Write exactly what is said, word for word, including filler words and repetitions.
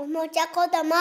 おもちゃこども。